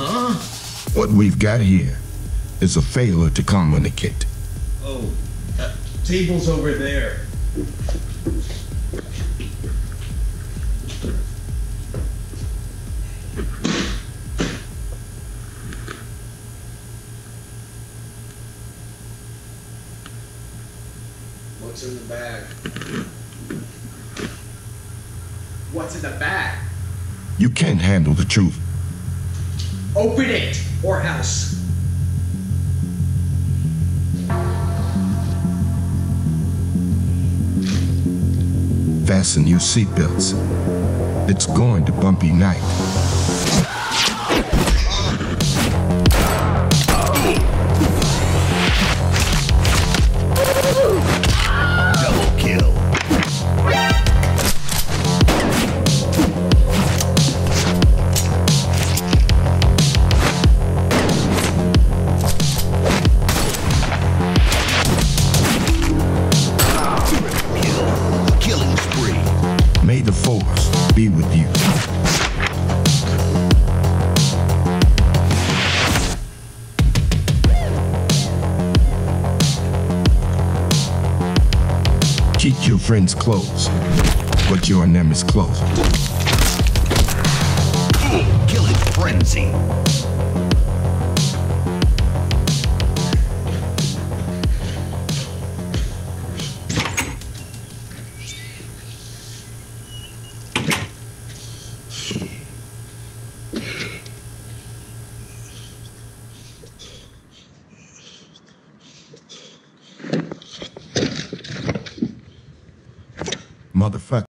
Huh? What we've got here is a failure to communicate. Oh, table's over there. What's in the bag? What's in the bag? You can't handle the truth. Open it, or else. Fasten your seatbelts. It's going to be a bumpy night. May the force be with you. Keep your friends close, but your enemies close. Killing frenzy. Motherfucker.